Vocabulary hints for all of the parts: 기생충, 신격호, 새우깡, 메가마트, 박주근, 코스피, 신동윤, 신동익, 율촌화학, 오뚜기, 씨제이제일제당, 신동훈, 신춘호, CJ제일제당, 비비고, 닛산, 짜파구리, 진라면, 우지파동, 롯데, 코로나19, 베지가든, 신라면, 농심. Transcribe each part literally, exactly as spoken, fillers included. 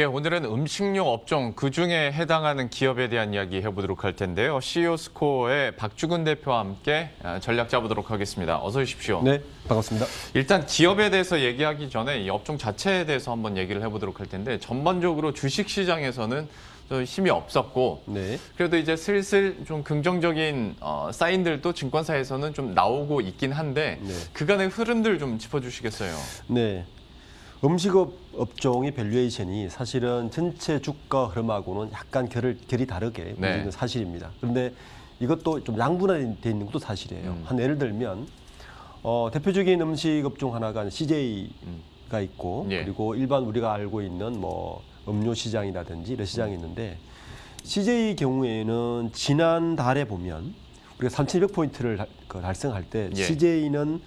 예, 오늘은 음식료 업종 그중에 해당하는 기업에 대한 이야기 해보도록 할 텐데요. 씨이오 스코어의 박주근 대표와 함께 전략 짜보도록 하겠습니다. 어서 오십시오. 네, 반갑습니다. 일단 기업에 대해서 얘기하기 전에 이 업종 자체에 대해서 한번 얘기를 해보도록 할 텐데, 전반적으로 주식시장에서는 좀 힘이 없었고, 네. 그래도 이제 슬슬 좀 긍정적인 어, 사인들도 증권사에서는 좀 나오고 있긴 한데, 네. 그간의 흐름들 좀 짚어주시겠어요? 네. 음식업 업종의 밸류에이션이 사실은 전체 주가 흐름하고는 약간 결을, 결이 다르게 움직이는 네. 사실입니다. 그런데 이것도 좀 양분화되어 있는 것도 사실이에요. 음. 한 예를 들면 어, 대표적인 음식 업종 하나가 씨제이가 있고 예. 그리고 일반 우리가 알고 있는 뭐 음료 시장이라든지 이런 시장이 있는데, 씨제이 경우에는 지난달에 보면 우리가 삼천이백 포인트를 달성할 때 예. 씨제이는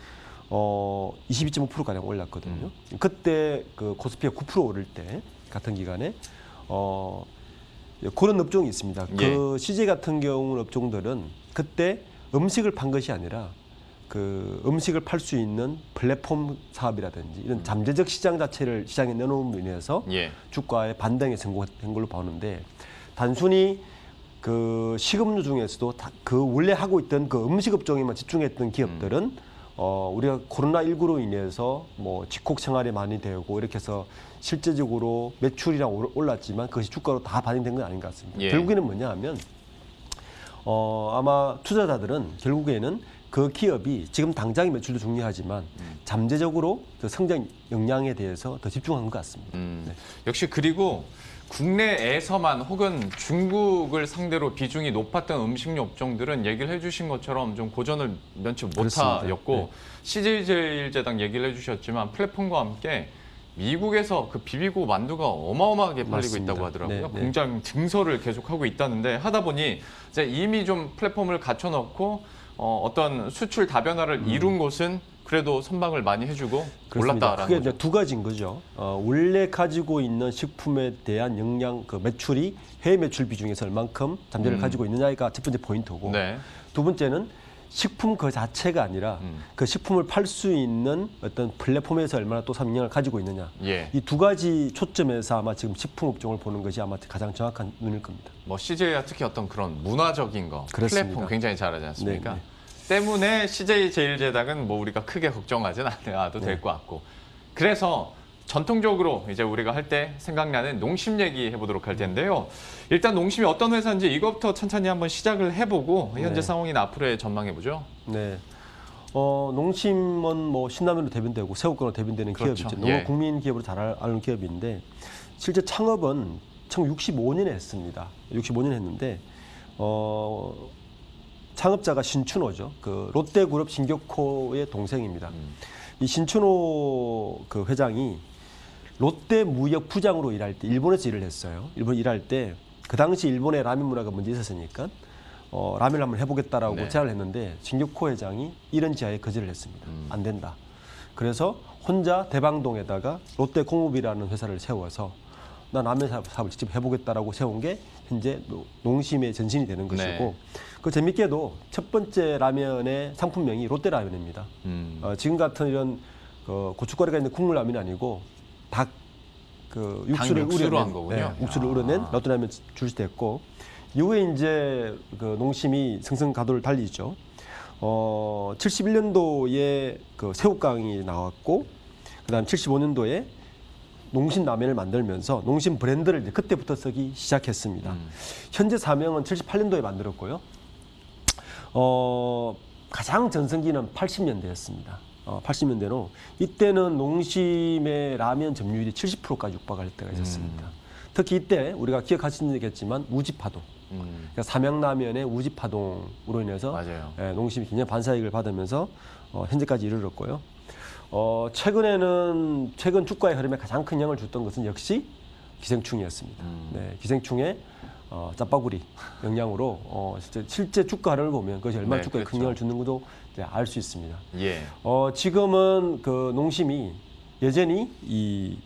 어 이십이 점 오 퍼센트가량 올랐거든요. 음. 그때 그 코스피가 구 퍼센트 오를 때 같은 기간에 어 그런 업종이 있습니다. 예. 그 씨제이 같은 경우 업종들은 그때 음식을 판 것이 아니라 그 음식을 팔 수 있는 플랫폼 사업이라든지 이런 잠재적 시장 자체를 시장에 내놓음으로 인해서 예. 주가의 반등에 성공한 걸로 보는데, 단순히 그 식음료 중에서도 다 그 원래 하고 있던 그 음식 업종에만 집중했던 기업들은 음. 어, 우리가 코로나십구로 인해서 뭐 직콕 생활이 많이 되고 이렇게 해서 실제적으로 매출이랑 올랐지만 그것이 주가로 다 반영된 건 아닌 것 같습니다. 예. 결국에는 뭐냐 하면 어, 아마 투자자들은 결국에는 그 기업이 지금 당장의 매출도 중요하지만 음. 잠재적으로 그 성장 역량에 대해서 더 집중한 것 같습니다. 음. 네. 역시 그리고 국내에서만 혹은 중국을 상대로 비중이 높았던 음식료 업종들은 얘기를 해주신 것처럼 좀 고전을 면치 못하였고 네. 씨제이제일제당 얘기를 해주셨지만 플랫폼과 함께 미국에서 그 비비고 만두가 어마어마하게 팔리고 맞습니다. 있다고 하더라고요. 네, 공장 네. 증설을 계속하고 있다는데, 하다 보니 이제 이미 좀 플랫폼을 갖춰놓고 어, 어떤 수출 다변화를 음. 이룬 곳은 그래도 선방을 많이 해주고 올랐다라는 그게 거죠. 이제 두 가지인 거죠. 어, 원래 가지고 있는 식품에 대한 영양, 그 매출이 해외 매출 비중에서 얼만큼 잠재를 음. 가지고 있느냐가 첫 번째 포인트고, 네. 두 번째는 식품 그 자체가 아니라 음. 그 식품을 팔 수 있는 어떤 플랫폼에서 얼마나 또 영향을 가지고 있느냐. 예. 이 두 가지 초점에서 아마 지금 식품 업종을 보는 것이 아마 가장 정확한 눈일 겁니다. 뭐 씨제이가 특히 어떤 그런 문화적인 거, 그렇습니다. 플랫폼 굉장히 잘하지 않습니까? 네, 네. 때문에 씨제이제일제당은 뭐 우리가 크게 걱정하진 않아도 될 것 같고, 그래서 전통적으로 이제 우리가 할 때 생각나는 농심 얘기 해보도록 할 텐데요. 일단 농심이 어떤 회사인지 이것부터 천천히 한번 시작을 해보고 현재 네. 상황이나 앞으로의 전망해보죠. 네. 어, 농심은 뭐 신라면으로 대변되고 새우깡으로 대변되는 그렇죠. 기업이죠. 농업 국민 기업으로 잘 아는 기업인데, 실제 창업은 천구백육십오 년에 했습니다. 육십오 년에 했는데 어. 창업자가 신춘호죠. 그 롯데 그룹 신격호의 동생입니다. 음. 이 신춘호 그 회장이 롯데 무역 부장으로 일할 때 일본에서 일을 했어요. 일본 일할 때 그 당시 일본의 라면 문화가 문제 있었으니까 어, 라면을 한번 해보겠다라고 네. 제안을 했는데 신격호 회장이 이런 지하에 거절을 했습니다. 음. 안 된다. 그래서 혼자 대방동에다가 롯데 공업이라는 회사를 세워서 나 라면 사업을 직접 해보겠다라고 세운 게 현재 농심의 전신이 되는 것이고 네. 그 재밌게도 첫 번째 라면의 상품명이 롯데라면입니다. 음. 어, 지금 같은 이런 어, 고춧가루가 있는 국물라면이 아니고 닭 그 육수를 우려낸 거군요. 네, 육수를 우려낸 롯데라면 출시됐고, 이후에 이제 그 농심이 승승가도를 달리죠. 어, 칠십일 년도에 그 새우깡이 나왔고, 그다음 칠십오 년도에 농심 라면을 만들면서 농심 브랜드를 이제 그때부터 쓰기 시작했습니다. 음. 현재 사명은 칠십팔 년도에 만들었고요. 어, 가장 전성기는 팔십 년대였습니다. 어, 팔십 년대로 이때는 농심의 라면 점유율이 칠십 퍼센트까지 육박할 때가 있었습니다. 음. 특히 이때 우리가 기억하시겠지만 우지파동, 음. 그러니까 삼양라면의 우지파동으로 인해서 예, 농심이 굉장히 반사익을 받으면서 어, 현재까지 이르렀고요. 어, 최근에는 최근 주가의 흐름에 가장 큰 영향을 줬던 것은 역시 기생충이었습니다. 음. 네, 기생충의 어, 짜파구리 영향으로 어, 실제, 실제 주가 흐름을 보면 그것이 얼마나 네, 주가에 그렇죠. 큰 영향을 주는 것도 알 수 있습니다. 예. 어, 지금은 그 농심이 여전히 이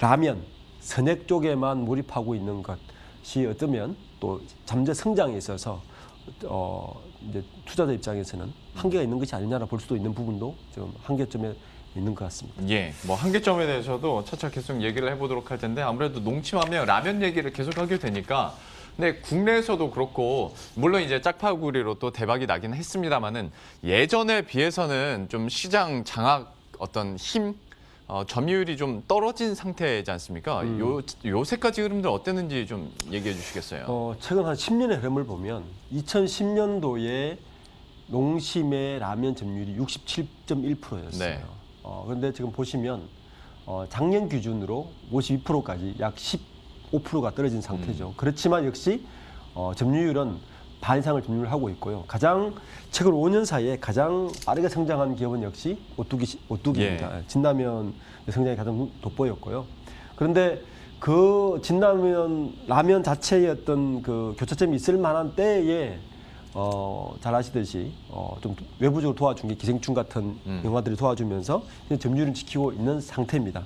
라면, 선액 쪽에만 몰입하고 있는 것이 어쩌면 또 잠재 성장에 있어서 어, 이제 투자자 입장에서는 한계가 있는 것이 아니냐라 볼 수도 있는 부분도 좀 한계점에 있는 것 같습니다. 예, 뭐 한계점에 대해서도 차차 계속 얘기를 해보도록 할 텐데 아무래도 농심하면 라면 얘기를 계속하게 되니까 근데 국내에서도 그렇고 물론 이제 짜파구리로 또 대박이 나긴 했습니다만은 예전에 비해서는 좀 시장 장악 어떤 힘 어, 점유율이 좀 떨어진 상태이지 않습니까? 음. 요, 요새까지 흐름들 어땠는지 좀 얘기해 주시겠어요? 어, 최근 한 십 년의 흐름을 보면 이천십 년도에 농심의 라면 점유율이 육십칠 점 일 퍼센트였어요. 네. 어, 그런데 지금 보시면 어, 작년 기준으로 오십이 퍼센트까지 약 십오 퍼센트가 떨어진 상태죠. 음. 그렇지만 역시 어, 점유율은 반 이상을 점유를 하고 있고요. 가장 최근 오 년 사이에 가장 빠르게 성장한 기업은 역시 오뚜기, 오뚜기입니다. 예. 진라면 성장이 가장 돋보였고요. 그런데 그 진라면 라면 자체의 어떤 그 교차점이 있을 만한 때에 어, 잘 아시듯이 어, 좀 외부적으로 도와준 게 기생충 같은 음. 영화들이 도와주면서 점유율을 지키고 있는 상태입니다.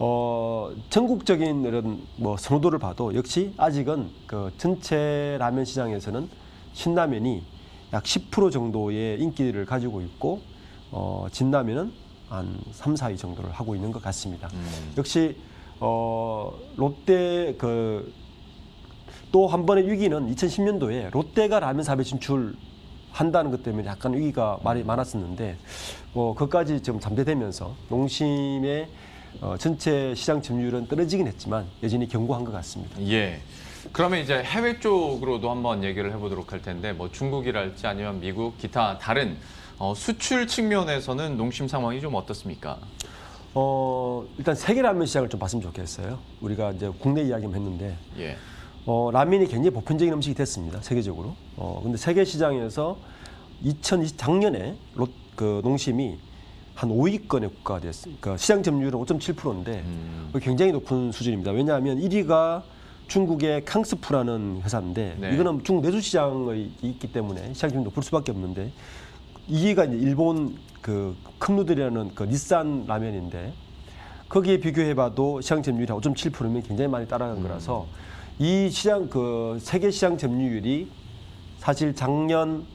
어, 전국적인 이런 뭐 선호도를 봐도 역시 아직은 그 전체 라면 시장에서는 신라면이 약 십 퍼센트 정도의 인기를 가지고 있고 어, 진라면은 한 삼, 사 위 정도를 하고 있는 것 같습니다. 음. 역시 어, 롯데 그 또 한 번의 위기는 이천십 년도에 롯데가 라면 사업에 진출 한다는 것 때문에 약간 위기가 많이 많았었는데 뭐 그것까지 좀 잠재되면서 농심의 어, 전체 시장 점유율은 떨어지긴 했지만 여전히 견고한 것 같습니다. 예. 그러면 이제 해외 쪽으로도 한번 얘기를 해보도록 할 텐데 뭐 중국이랄지 아니면 미국 기타 다른 어, 수출 측면에서는 농심 상황이 좀 어떻습니까? 어, 일단 세계 라면 시장을 좀 봤으면 좋겠어요. 우리가 이제 국내 이야기만 했는데 예. 어, 라면이 굉장히 보편적인 음식이 됐습니다. 세계적으로. 어, 근데 세계 시장에서 이천이십 작년에 롯, 그 농심이 한 오 위권의 국가가 됐습니다. 그러니까 시장 점유율은 오 점 칠 퍼센트인데 음. 굉장히 높은 수준입니다. 왜냐하면 일 위가 중국의 캉스프라는 회사인데 네. 이거는 중국 내수 시장이 있기 때문에 시장 점유율이 높을 수밖에 없는데 이 위가 이제 일본 그 컵누들이라는 그 닛산 라면인데 거기에 비교해봐도 시장 점유율이 오 점 칠 퍼센트면 굉장히 많이 따라간 거라서 음. 이 시장 그 세계 시장 점유율이 사실 작년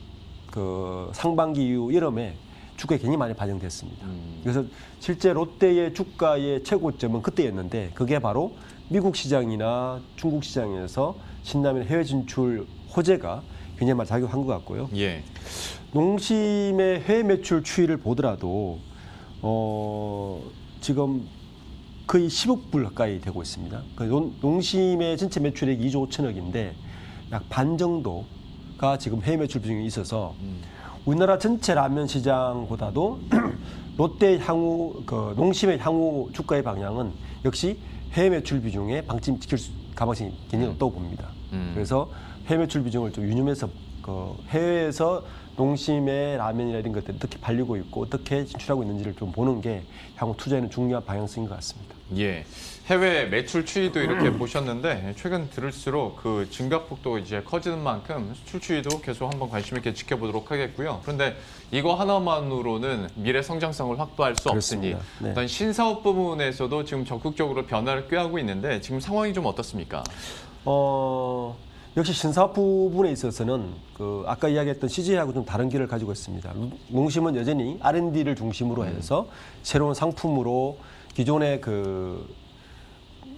그 상반기 이후 여름에 주가에 굉장히 많이 반영됐습니다. 음. 그래서 실제 롯데의 주가의 최고점은 그때였는데 그게 바로 미국 시장이나 중국 시장에서 신라면 해외 진출 호재가 굉장히 많이 작용한 것 같고요. 예. 농심의 해외 매출 추이를 보더라도 어, 지금 거의 십억 불 가까이 되고 있습니다. 농심의 전체 매출액이 이조 오천억인데 약 반 정도가 지금 해외 매출 비중이 있어서 음. 우리나라 전체 라면 시장보다도 롯데 향후, 그 농심의 향후 주가의 방향은 역시 해외 매출 비중에 방침 지킬 수, 가방심이 굉장히 높다고 봅니다. 음. 그래서 해외 매출 비중을 좀 유념해서 그 해외에서 농심의 라면이나 이런 것들이 어떻게 팔리고 있고 어떻게 진출하고 있는지를 좀 보는 게 향후 투자에는 중요한 방향성인 것 같습니다. 예, 해외 매출 추이도 이렇게 보셨는데 최근 들을수록 그 증가폭도 이제 커지는 만큼 수출 추이도 계속 한번 관심 있게 지켜보도록 하겠고요. 그런데 이거 하나만으로는 미래 성장성을 확보할 수 그렇습니다. 없으니 네. 어떤 신사업 부분에서도 지금 적극적으로 변화를 꾀하고 있는데 지금 상황이 좀 어떻습니까? 어... 역시 신사업 부분에 있어서는 그 아까 이야기했던 씨제이하고 좀 다른 길을 가지고 있습니다. 농심은 여전히 알앤디를 중심으로 해서 새로운 상품으로 기존의 그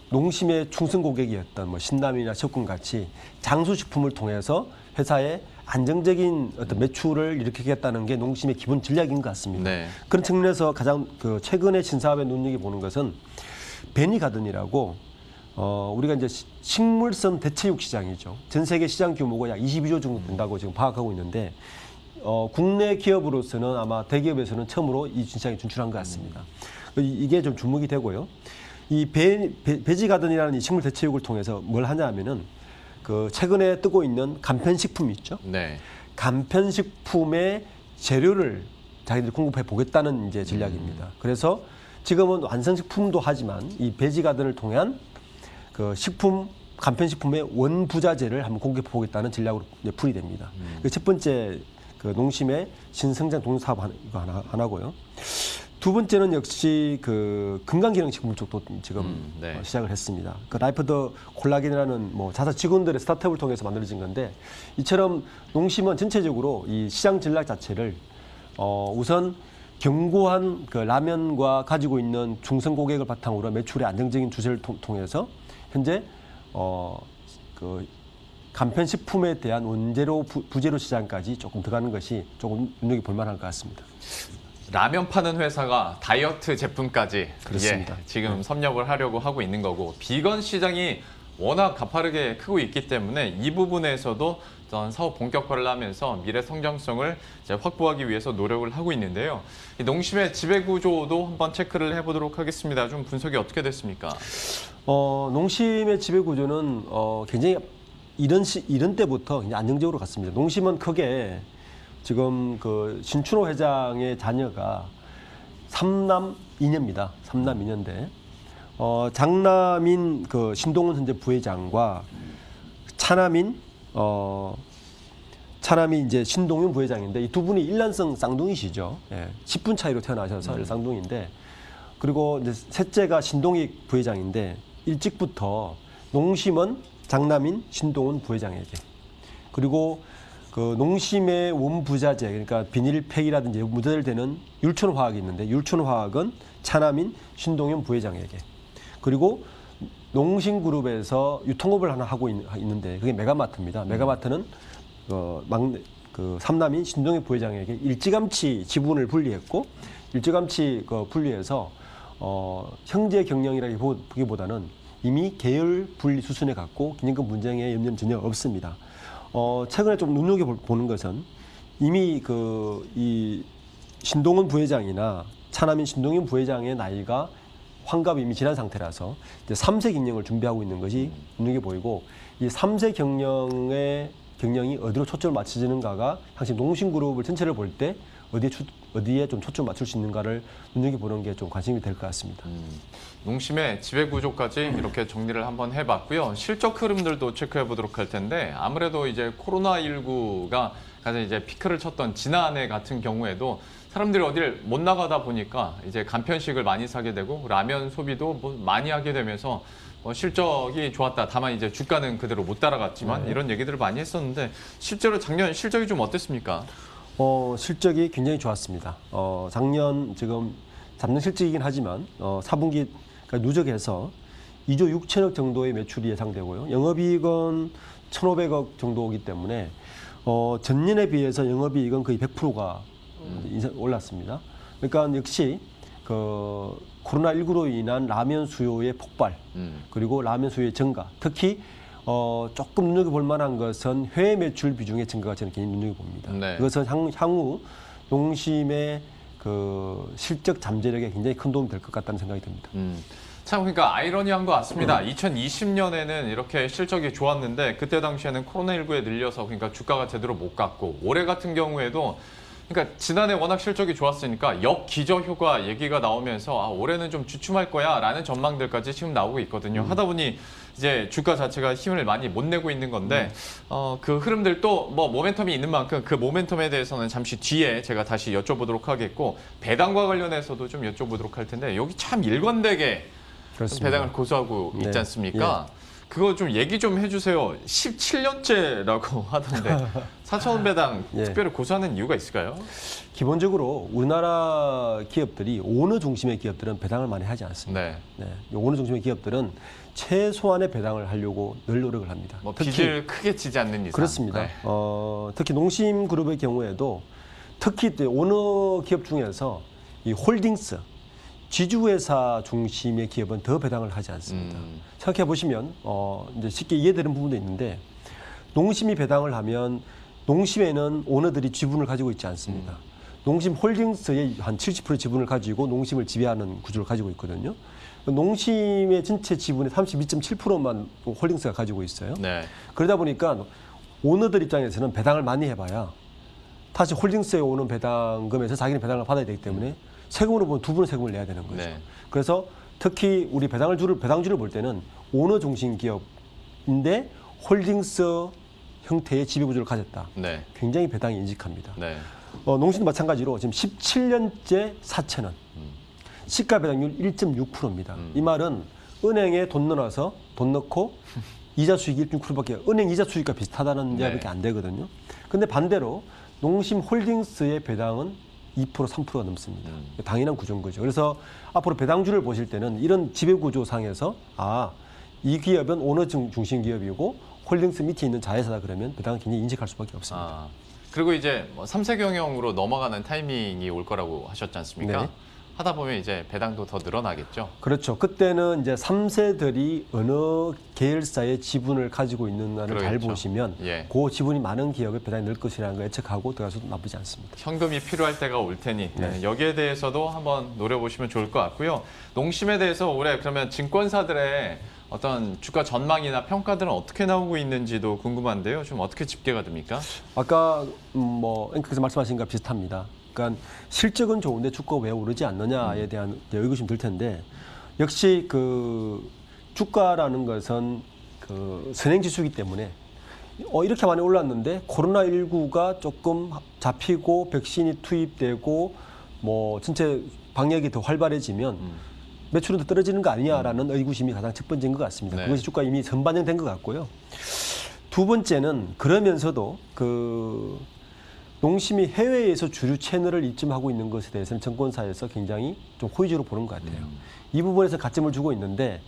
농심의 충성 고객이었던 뭐 신라면이나 첩군 같이 장수식품을 통해서 회사의 안정적인 어떤 매출을 일으키겠다는 게 농심의 기본 전략인 것 같습니다. 네. 그런 측면에서 가장 그 최근의 신사업에 눈여겨보는 것은 베니가든이라고 어, 우리가 이제 식물성 대체육 시장이죠. 전 세계 시장 규모가 약 이십이조 정도 된다고 지금 파악하고 있는데, 어, 국내 기업으로서는 아마 대기업에서는 처음으로 이 시장에 진출한 것 같습니다. 이게 좀 주목이 되고요. 이 배, 배, 베지가든이라는 이 식물 대체육을 통해서 뭘 하냐 하면은, 그, 최근에 뜨고 있는 간편식품이 있죠. 네. 간편식품의 재료를 자기들이 공급해 보겠다는 이제 전략입니다. 그래서 지금은 완성식품도 하지만 이 베지가든을 통한 그 식품, 간편식품의 원부자재를 한번 공급해 보겠다는 전략으로 풀이 됩니다. 음. 그 첫 번째 그 농심의 신성장 동력 사업 하나, 하나고요. 두 번째는 역시 그 건강기능식품 쪽도 지금 음, 네. 어, 시작을 했습니다. 그 라이프 더 콜라겐이라는 뭐 자사 직원들의 스타트업을 통해서 만들어진 건데 이처럼 농심은 전체적으로 이 시장 전략 자체를 어, 우선 견고한 그 라면과 가지고 있는 중성 고객을 바탕으로 매출의 안정적인 추세를 통해서 현재 어, 그 간편식품에 대한 원재료 부, 부재료 시장까지 조금 들어가는 것이 조금 눈여겨 볼 만할 것 같습니다. 라면 파는 회사가 다이어트 제품까지 그렇습니다. 예, 지금 네. 섭렵을 하려고 하고 있는 거고 비건 시장이 워낙 가파르게 크고 있기 때문에 이 부분에서도 사업 본격화를 하면서 미래 성장성을 이제 확보하기 위해서 노력을 하고 있는데요. 이 농심의 지배구조도 한번 체크를 해보도록 하겠습니다. 좀 분석이 어떻게 됐습니까? 어, 농심의 지배구조는 어, 굉장히 이런, 시, 이런 때부터 그냥 안정적으로 갔습니다. 농심은 크게 지금 그 신춘호 회장의 자녀가 삼남 이녀입니다. 삼남 이녀인데 어, 장남인 그 신동훈 현재 부회장과 차남인 어, 차남이 이제 신동윤 부회장인데 이 두 분이 일란성 쌍둥이시죠. 예, 십 분 차이로 태어나셔서 음. 쌍둥이인데 그리고 이제 셋째가 신동익 부회장인데 일찍부터 농심은 장남인 신동훈 부회장에게 그리고 그 농심의 원부자재 그러니까 비닐팩이라든지 무자재되는 율촌화학이 있는데 율촌화학은 차남인 신동윤 부회장에게 그리고 농심그룹에서 유통업을 하나 하고 있는데 그게 메가마트입니다. 메가마트는 어, 막내, 그 삼남인 신동윤 부회장에게 일찌감치 지분을 분리했고 일찌감치 그 분리해서 어, 형제 경영이라기보다는 이미 계열 분리 수순에 갔고 기념금 분쟁에 염려는 전혀 없습니다. 어, 최근에 좀 눈여겨보는 것은 이미 그 이 신동훈 부회장이나 차남인 신동윤 부회장의 나이가 환갑이 이미 지난 상태라서 이제 삼 세 경영을 준비하고 있는 것이 눈여겨보이고 이 삼 세 경영의 경영이 어디로 초점을 맞춰지는가가 사실 농심그룹을 전체를 볼 때 어디에, 어디에 좀 초점을 맞출 수 있는가를 눈여겨보는 게 좀 관심이 될 것 같습니다. 음, 농심의 지배구조까지 이렇게 정리를 한번 해봤고요. 실적 흐름들도 체크해보도록 할 텐데 아무래도 이제 코로나 십구가 가장 이제 피크를 쳤던 지난해 같은 경우에도 사람들이 어딜 못 나가다 보니까 이제 간편식을 많이 사게 되고 라면 소비도 뭐 많이 하게 되면서 어, 실적이 좋았다. 다만 이제 주가는 그대로 못 따라갔지만 네. 이런 얘기들을 많이 했었는데 실제로 작년 실적이 좀 어땠습니까? 어, 실적이 굉장히 좋았습니다. 어, 작년 지금 잡는 실적이긴 하지만 어, 사 분기 누적해서 이조 육천억 정도의 매출이 예상되고요. 영업이익은 천오백억 정도이기 때문에 어, 전년에 비해서 영업이익은 거의 백 퍼센트가 음. 올랐습니다. 그러니까 역시 그 코로나 십구로 인한 라면 수요의 폭발 음. 그리고 라면 수요의 증가 특히 어, 조금 눈여겨볼 만한 것은 해외 매출 비중의 증가가 저는 개인적으로 눈여겨봅니다. 네. 그것은 향, 향후 농심의 그 실적 잠재력에 굉장히 큰 도움이 될 것 같다는 생각이 듭니다. 음. 참 그러니까 아이러니한 것 같습니다. 음. 이천이십 년에는 이렇게 실적이 좋았는데 그때 당시에는 코로나 십구에 늘려서 그러니까 주가가 제대로 못 갔고 올해 같은 경우에도 그러니까 지난해 워낙 실적이 좋았으니까 역기저효과 얘기가 나오면서 아, 올해는 좀 주춤할 거야라는 전망들까지 지금 나오고 있거든요. 음. 하다 보니 이제 주가 자체가 힘을 많이 못 내고 있는 건데 음. 어, 그 흐름들 또 뭐 모멘텀이 있는 만큼 그 모멘텀에 대해서는 잠시 뒤에 제가 다시 여쭤보도록 하겠고 배당과 관련해서도 좀 여쭤보도록 할 텐데 여기 참 일관되게 배당을 고수하고 네. 있지 않습니까? 예. 그거 좀 얘기 좀 해주세요. 십칠 년째라고 하던데 사천 원 배당 예. 특별히 고수하는 이유가 있을까요? 기본적으로 우리나라 기업들이 오너 중심의 기업들은 배당을 많이 하지 않습니다. 네. 네. 오너 중심의 기업들은 최소한의 배당을 하려고 늘 노력을 합니다. 뭐 특히, 빚을 크게 지지 않는 이상. 그렇습니다. 네. 어, 특히 농심그룹의 경우에도 특히 오너 기업 중에서 이 홀딩스, 지주회사 중심의 기업은 더 배당을 하지 않습니다. 음. 생각해 보시면 어, 이제 쉽게 이해되는 부분도 있는데 농심이 배당을 하면 농심에는 오너들이 지분을 가지고 있지 않습니다. 음. 농심 홀딩스의 한 칠십 퍼센트 지분을 가지고 농심을 지배하는 구조를 가지고 있거든요. 농심의 전체 지분의 삼십이 점 칠 퍼센트만 홀딩스가 가지고 있어요. 네. 그러다 보니까 오너들 입장에서는 배당을 많이 해봐야 다시 홀딩스에 오는 배당금에서 자기는 배당을 받아야 되기 때문에 음. 세금으로 보면 두 분의 세금을 내야 되는 거죠. 네. 그래서 특히 우리 배당을 주를 배당주를 볼 때는 오너 중심 기업인데 홀딩스 형태의 지배구조를 가졌다. 네. 굉장히 배당이 인식합니다. 네. 어, 농심도 마찬가지로 지금 십칠 년째 사천 원, 음. 시가 배당률 일 점 육 퍼센트입니다. 음. 이 말은 은행에 돈 넣어서 돈 넣고 이자 수익이 일 점 육 퍼센트밖에 은행 이자 수익과 비슷하다는 이야기밖에 네. 안 되거든요. 근데 반대로 농심 홀딩스의 배당은 이 퍼센트, 삼 퍼센트가 넘습니다. 음. 당연한 구조인 거죠. 그래서 앞으로 배당주를 보실 때는 이런 지배구조상에서 아, 이 기업은 오너 중심 기업이고 홀딩스 밑에 있는 자회사다 그러면 배당을 굉장히 인식할 수밖에 없습니다. 아, 그리고 이제 삼 세 경영으로 넘어가는 타이밍이 올 거라고 하셨지 않습니까? 네. 하다 보면 이제 배당도 더 늘어나겠죠? 그렇죠. 그때는 이제 삼 세들이 어느 계열사의 지분을 가지고 있는가를 그렇죠. 잘 보시면 예. 그 지분이 많은 기업의 배당이 늘 것이라는 걸 예측하고 들어가서도 나쁘지 않습니다. 현금이 필요할 때가 올 테니 네. 여기에 대해서도 한번 노려보시면 좋을 것 같고요. 농심에 대해서 올해 그러면 증권사들의 어떤 주가 전망이나 평가들은 어떻게 나오고 있는지도 궁금한데요. 좀 어떻게 집계가 됩니까? 아까 뭐 앵커께서 말씀하신 것과 비슷합니다. 그러니까 실적은 좋은데 주가 왜 오르지 않느냐에 대한 의구심 들 텐데 역시 그 주가라는 것은 그 선행지수이기 때문에 어 이렇게 많이 올랐는데 코로나 십구가 조금 잡히고 백신이 투입되고 뭐 전체 방역이 더 활발해지면 매출은 더 떨어지는 거 아니냐라는 의구심이 가장 첫 번째인 것 같습니다. 네. 그것이 주가 이미 선반영된 것 같고요. 두 번째는 그러면서도 그 농심이 해외에서 주류 채널을 입점하고 있는 것에 대해서는 증권사에서 굉장히 좀 호의적으로 보는 것 같아요. 음. 이 부분에서 가점을 주고 있는데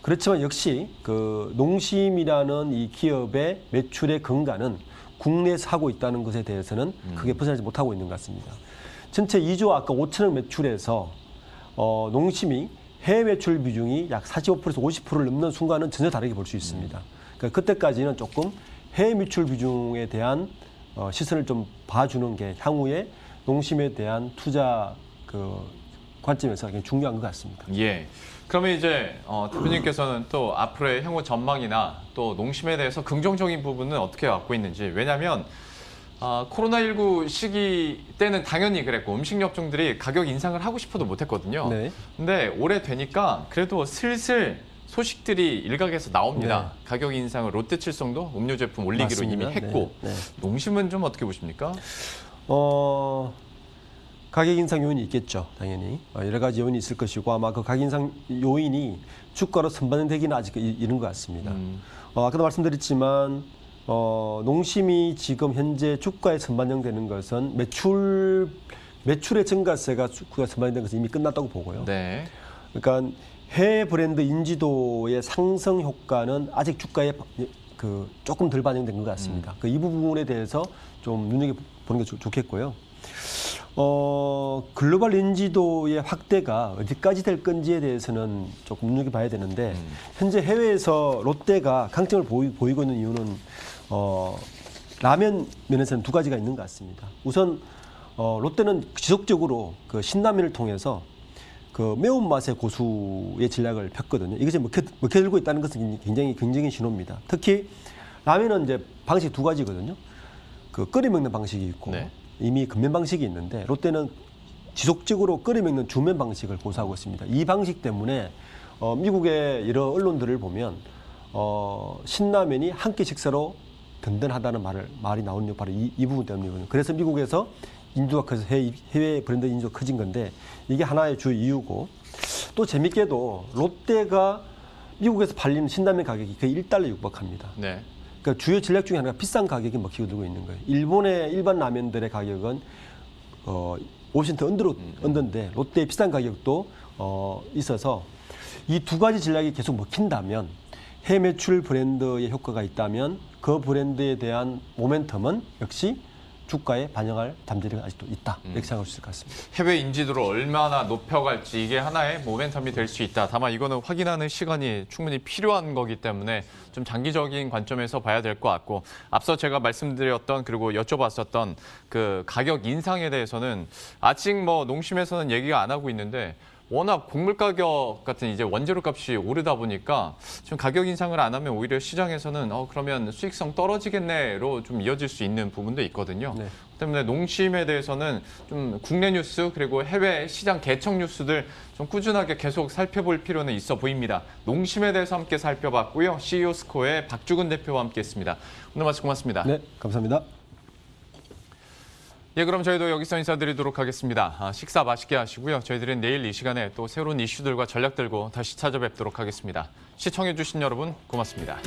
그렇지만 역시 그 농심이라는 이 기업의 매출의 근간은 국내에서 하고 있다는 것에 대해서는 음. 크게 벗어나지 못하고 있는 것 같습니다. 전체 이 조 아까 오천억 매출에서 어, 농심이 해외 매출 비중이 약 사십오 퍼센트에서 오십 퍼센트를 넘는 순간은 전혀 다르게 볼 수 있습니다. 음. 그러니까 그때까지는 조금 해외 매출 비중에 대한 어, 시선을 좀 봐주는 게 향후에 농심에 대한 투자 그 관점에서 굉장히 중요한 것 같습니다. 예. 그러면 이제 어, 대표님께서는 또 앞으로의 향후 전망이나 또 농심에 대해서 긍정적인 부분은 어떻게 갖고 있는지. 왜냐하면 어, 코로나 십구 시기 때는 당연히 그랬고 음식 업종들이 가격 인상을 하고 싶어도 못했거든요. 네. 근데 올해 되니까 그래도 슬슬 소식들이 일각에서 나옵니다. 네. 가격 인상을 롯데칠성도 음료 제품 올리기로 맞습니다. 이미 했고 네. 네. 농심은 좀 어떻게 보십니까? 어, 가격 인상 요인이 있겠죠. 당연히 여러 가지 요인이 있을 것이고 아마 그 가격 인상 요인이 주가로 선반영되기는 아직 이른 것 같습니다. 음. 어, 아까도 말씀드렸지만 어, 농심이 지금 현재 주가에 선반영되는 것은 매출, 매출의 증가세가 주가에 선반영된 것은 이미 끝났다고 보고요. 네. 그러니까 해외 브랜드 인지도의 상승 효과는 아직 주가에 그 조금 덜 반영된 것 같습니다. 음. 그 이 부분에 대해서 좀 눈여겨보는 게 좋겠고요. 어, 글로벌 인지도의 확대가 어디까지 될 건지에 대해서는 조금 눈여겨봐야 되는데 음. 현재 해외에서 롯데가 강점을 보이, 보이고 있는 이유는 어, 라면 면에서는 두 가지가 있는 것 같습니다. 우선 어, 롯데는 지속적으로 그 신라면을 통해서 그 매운맛의 고수의 전략을 폈거든요. 이것이 먹혀, 먹혀들고 있다는 것은 굉장히 긍정적인 신호입니다. 특히 라면은 이제 방식이 두 가지거든요. 그 끓여 먹는 방식이 있고 네. 이미 건면 방식이 있는데 롯데는 지속적으로 끓여 먹는 주면 방식을 고수하고 있습니다. 이 방식 때문에 어, 미국의 여러 언론들을 보면 어, 신라면이 한 끼 식사로 든든하다는 말을, 말이 나오는 게 바로 이, 이 부분 때문이거든요. 그래서 미국에서 인도가 커서 해외, 해외 브랜드 인도가 커진 건데 이게 하나의 주 이유고 또 재밌게도 롯데가 미국에서 팔리는 신라면 가격이 거의 일 달러에 육박합니다. 네. 그러니까 주요 전략 중에 하나가 비싼 가격이 먹히고 들고 있는 거예요. 일본의 일반 라면들의 가격은 어, 오십 센트 언더로, 언더인데 롯데의 비싼 가격도 어, 있어서 이 두 가지 전략이 계속 먹힌다면 해외 매출 브랜드의 효과가 있다면 그 브랜드에 대한 모멘텀은 역시 주가에 반영할 잠재력이 아직도 있다. 이렇게 생각할 수 있을 것 같습니다. 해외 인지도를 얼마나 높여갈지 이게 하나의 모멘텀이 될 수 있다. 다만 이거는 확인하는 시간이 충분히 필요한 거기 때문에 좀 장기적인 관점에서 봐야 될 것 같고 앞서 제가 말씀드렸던 그리고 여쭤봤었던 그 가격 인상에 대해서는 아직 뭐 농심에서는 얘기가 안 하고 있는데 워낙 곡물 가격 같은 이제 원재료 값이 오르다 보니까 좀 가격 인상을 안 하면 오히려 시장에서는 어 그러면 수익성 떨어지겠네로 좀 이어질 수 있는 부분도 있거든요. 네. 때문에 농심에 대해서는 좀 국내 뉴스 그리고 해외 시장 개척 뉴스들 좀 꾸준하게 계속 살펴볼 필요는 있어 보입니다. 농심에 대해서 함께 살펴봤고요. 씨이오 스코어의 박주근 대표와 함께했습니다. 오늘 말씀 고맙습니다. 네, 감사합니다. 예, 그럼 저희도 여기서 인사드리도록 하겠습니다. 식사 맛있게 하시고요. 저희들은 내일 이 시간에 또 새로운 이슈들과 전략 들고 다시 찾아뵙도록 하겠습니다. 시청해주신 여러분 고맙습니다.